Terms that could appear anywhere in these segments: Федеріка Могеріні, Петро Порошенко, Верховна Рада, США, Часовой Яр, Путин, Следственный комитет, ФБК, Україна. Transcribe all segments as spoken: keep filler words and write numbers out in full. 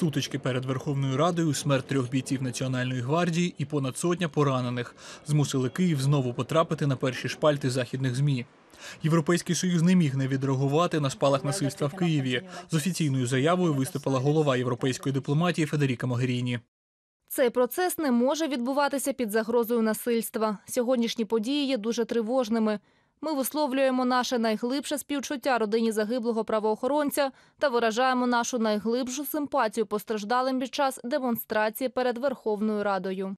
Сутички перед Верховною Радою, смерть трьох бійців Національної гвардії і понад сотня поранених змусили Київ знову потрапити на перші шпальти західних ЗМІ. Європейський Союз не міг не відреагувати на спалах насильства в Києві. З офіційною заявою виступила голова європейської дипломатії Федеріка Могеріні. Цей процес не може відбуватися під загрозою насильства. Сьогоднішні події є дуже тривожними. Ми висловлюємо наше найглибше співчуття родині загиблого правоохоронця та виражаємо нашу найглибшу симпатію постраждалим під час демонстрації перед Верховною Радою.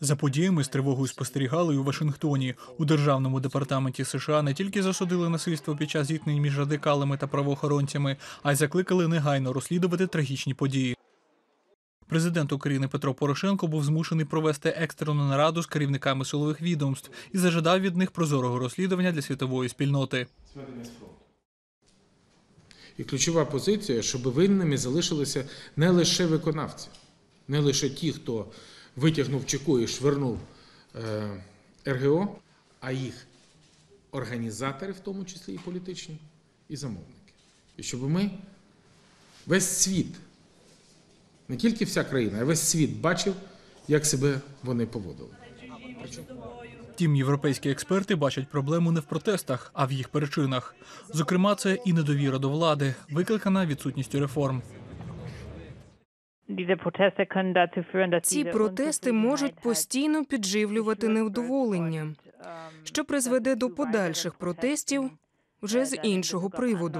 За подіями з тривогою спостерігали і у Вашингтоні. У Державному департаменті США не тільки засудили насильство під час зіткнень між радикалами та правоохоронцями, а й закликали негайно розслідувати трагічні події. Президент України Петро Порошенко був змушений провести екстрену нараду з керівниками силових відомств і зажадав від них прозорого розслідування для світової спільноти. І ключова позиція, щоб винними залишилися не лише виконавці, не лише ті, хто витягнув чеку і швирнув РГО, а їх організатори, в тому числі і політичні, і замовники. І щоб ми, весь світ, не тільки вся країна, а весь світ бачив, як себе вони поводили. Втім, європейські експерти бачать проблему не в протестах, а в їх причинах. Зокрема, це і недовіра до влади, викликана відсутністю реформ. Ці протести можуть постійно підживлювати невдоволення, що призведе до подальших протестів вже з іншого приводу.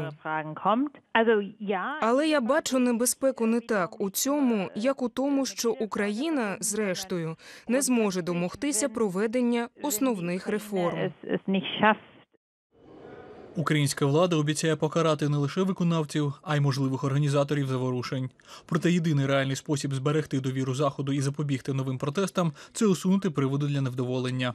Але я бачу небезпеку не так у цьому, як у тому, що Україна, зрештою, не зможе домогтися проведення основних реформ. Українська влада обіцяє покарати не лише виконавців, а й можливих організаторів заворушень. Проте єдиний реальний спосіб зберегти довіру Заходу і запобігти новим протестам – це усунути приводи для невдоволення.